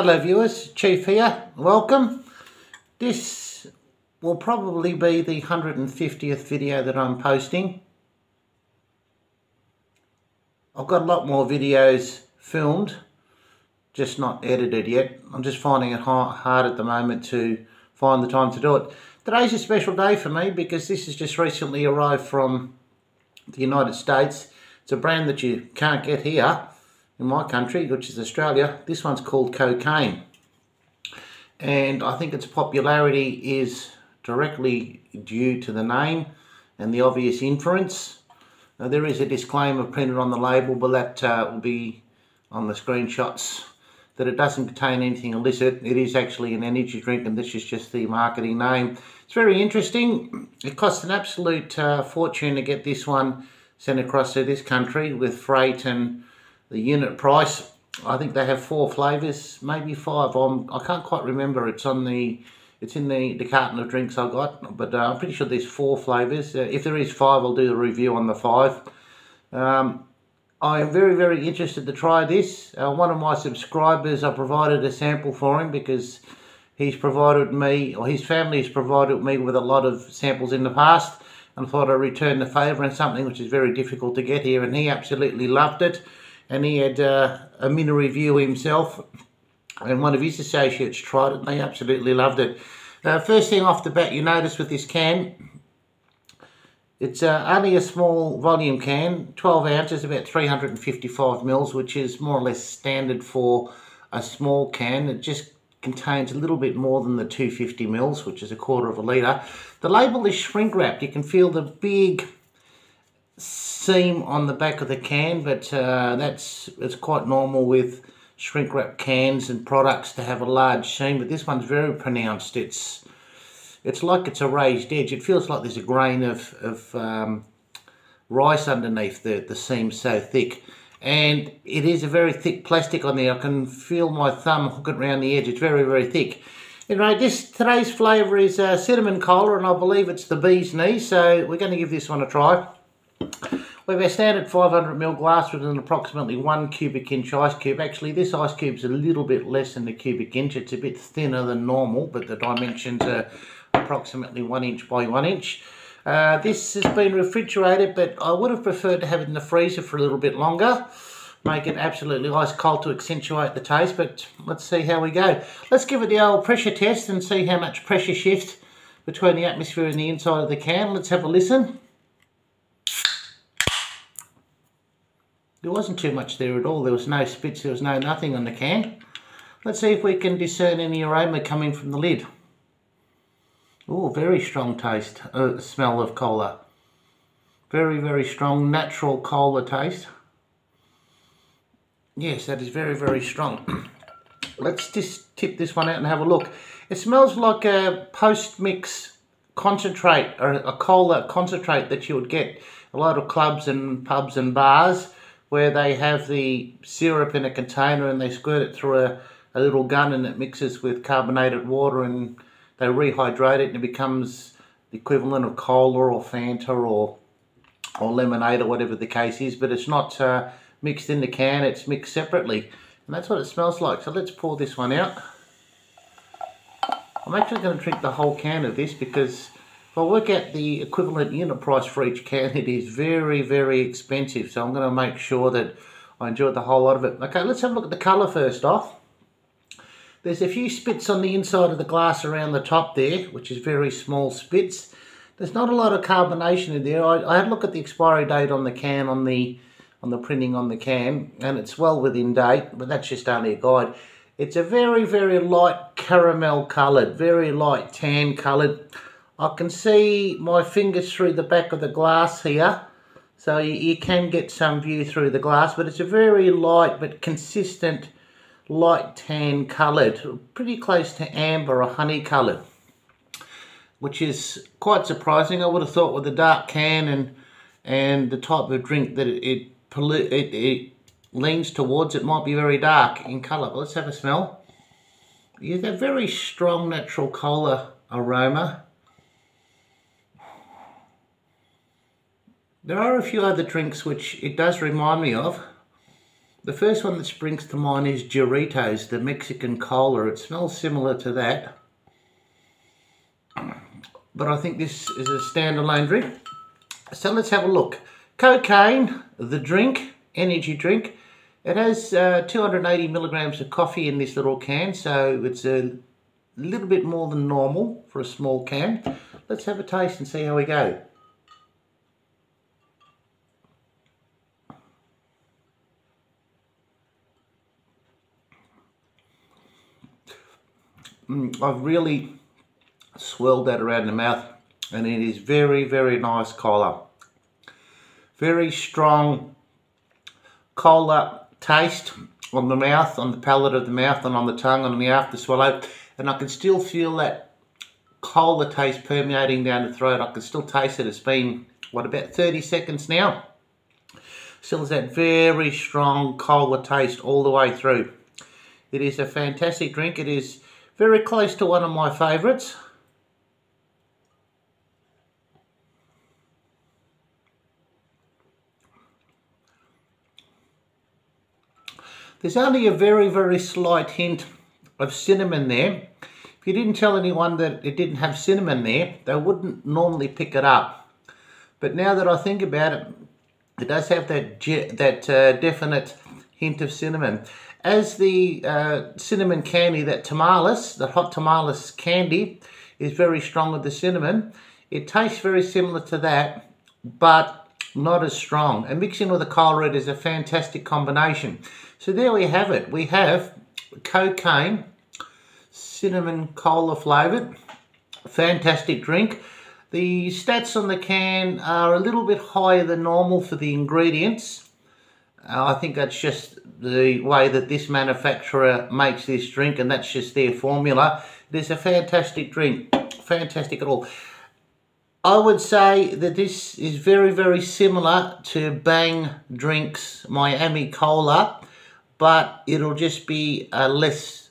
Hello viewers, Chief here, welcome. This will probably be the 150th video that I'm posting. I've got a lot more videos filmed, just not edited yet. I'm just finding it hard at the moment to find the time to do it. Today's a special day for me because this has just recently arrived from the United States. It's a brand that you can't get here in my country, which is Australia. This one's called Cocaine, and I think its popularity is directly due to the name and the obvious inference. Now, there is a disclaimer printed on the label, but that will be on the screenshots, that it doesn't contain anything illicit. It is actually an energy drink, and this is just the marketing name. It's very interesting. It costs an absolute fortune to get this one sent across to this country with freight and the unit price. I think they have 4 flavours, maybe 5. I can't quite remember. It's in the carton of drinks I got, but I'm pretty sure there's 4 flavours. If there is 5, I'll do the review on the 5. I am very, very interested to try this. One of my subscribers, I provided a sample for him because he's provided me, or his family has provided me with a lot of samples in the past, and thought I'd return the favour and something which is very difficult to get here, and he absolutely loved it. And he had a mini review himself, and one of his associates tried it and they absolutely loved it. First thing off the bat you notice with this can, it's only a small volume can, 12 ounces, about 355 mils, which is more or less standard for a small can. It just contains a little bit more than the 250 mils, which is a quarter of a litre. The label is shrink wrapped. You can feel the big seam on the back of the can, but it's quite normal with shrink wrap cans and products to have a large seam, but this one's very pronounced. It's like it's a raised edge. It feels like there's a grain of rice underneath the seam, so thick. And it is a very thick plastic on there. I can feel my thumb hook it around the edge. It's very, very thick. Anyway, today's flavour is cinnamon cola, and I believe it's the bee's knee, so we're going to give this one a try. We have our standard 500 ml glass with an approximately 1 cubic inch ice cube. Actually, this ice cube's a little bit less than the cubic inch. It's a bit thinner than normal, but the dimensions are approximately 1 inch by 1 inch. This has been refrigerated, but I would have preferred to have it in the freezer for a little bit longer. Make it absolutely ice cold to accentuate the taste, but let's see how we go. Let's give it the old pressure test and see how much pressure shift between the atmosphere and the inside of the can. Let's have a listen. There wasn't too much there at all. There was no spits, there was no nothing on the can. Let's see if we can discern any aroma coming from the lid. Oh, very strong taste, smell of cola. Very, very strong natural cola taste. Yes, that is very, very strong. Let's just tip this one out and have a look. It smells like a post-mix concentrate, or a cola concentrate that you would get a lot of clubs and pubs and bars, where they have the syrup in a container and they squirt it through a little gun and it mixes with carbonated water and they rehydrate it and it becomes the equivalent of cola or Fanta or lemonade or whatever the case is, but it's not mixed in the can, it's mixed separately. And that's what it smells like. So let's pour this one out. I'm actually going to drink the whole can of this because if I work out the equivalent unit price for each can, it is very, very expensive. So I'm going to make sure that I enjoy the whole lot of it. Okay, let's have a look at the colour first off. There's a few spits on the inside of the glass around the top there, which is very small spits. There's not a lot of carbonation in there. I had a look at the expiry date on the can, on the printing on the can, and it's well within date, but that's just only a guide. It's a very, very light caramel coloured, very light tan coloured. I can see my fingers through the back of the glass here, so you can get some view through the glass, but it's a very light but consistent light tan coloured, pretty close to amber or honey coloured, which is quite surprising. I would have thought with a dark can and the type of drink that it leans towards, it might be very dark in colour. But let's have a smell. Yeah, that very strong natural cola aroma. There are a few other drinks which it does remind me of. The first one that springs to mind is Doritos, the Mexican cola. It smells similar to that, but I think this is a standalone drink. So let's have a look. Cocaine, the drink, energy drink. It has 280 milligrams of coffee in this little can, so it's a little bit more than normal for a small can. Let's have a taste and see how we go. I've really swirled that around the mouth, and it is very, very nice cola. Very strong cola taste on the mouth, on the palate of the mouth, and on the tongue, on the after swallow. And I can still feel that cola taste permeating down the throat. I can still taste it. It's been, what, about 30 seconds now? Still has that very strong cola taste all the way through. It is a fantastic drink. It is very close to one of my favourites. There's only a very, very slight hint of cinnamon there. If you didn't tell anyone that it didn't have cinnamon there, they wouldn't normally pick it up. But now that I think about it, it does have that definite hint of cinnamon. As the cinnamon candy, that tamales, the hot tamales candy, is very strong with the cinnamon. It tastes very similar to that, but not as strong. And mixing with the cola, it is a fantastic combination. So there we have it. We have Cocaine, cinnamon cola flavoured. Fantastic drink. The stats on the can are a little bit higher than normal for the ingredients. I think that's just the way that this manufacturer makes this drink, and that's just their formula. It is a fantastic drink, fantastic at all. I would say that this is very, very similar to Bang Drinks Miami Cola, but it'll just be a less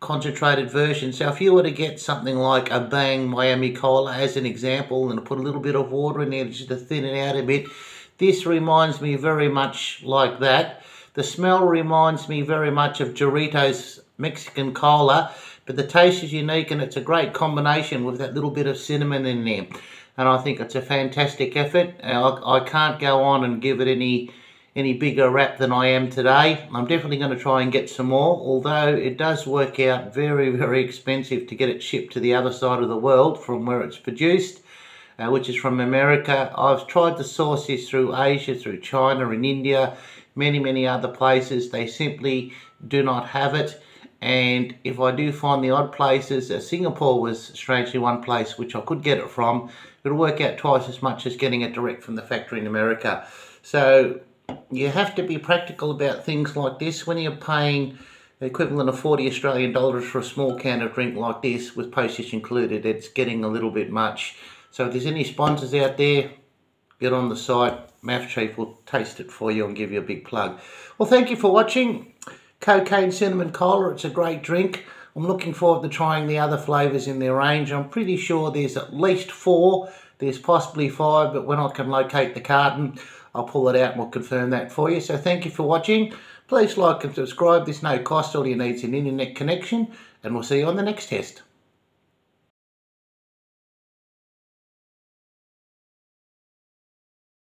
concentrated version. So if you were to get something like a Bang Miami Cola as an example, and put a little bit of water in there just to thin it out a bit, this reminds me very much like that. The smell reminds me very much of Doritos Mexican Cola, but the taste is unique, and it's a great combination with that little bit of cinnamon in there. And I think it's a fantastic effort. I can't go on and give it any bigger rap than I am today. I'm definitely going to try and get some more, although it does work out very, very expensive to get it shipped to the other side of the world from where it's produced. Which is from America. I've tried to source this through Asia, through China and India, many, many other places. They simply do not have it. And if I do find the odd places, Singapore was strangely one place which I could get it from. It'll work out twice as much as getting it direct from the factory in America. So you have to be practical about things like this. When you're paying the equivalent of 40 Australian dollars for a small can of drink like this, with postage included, it's getting a little bit much. So if there's any sponsors out there, get on the site. Mafchief will taste it for you and give you a big plug. Well, thank you for watching. Cocaine Cinnamon Cola, it's a great drink. I'm looking forward to trying the other flavours in their range. I'm pretty sure there's at least 4. There's possibly 5, but when I can locate the carton, I'll pull it out and we'll confirm that for you. So thank you for watching. Please like and subscribe. There's no cost. All you need is an internet connection, and we'll see you on the next test.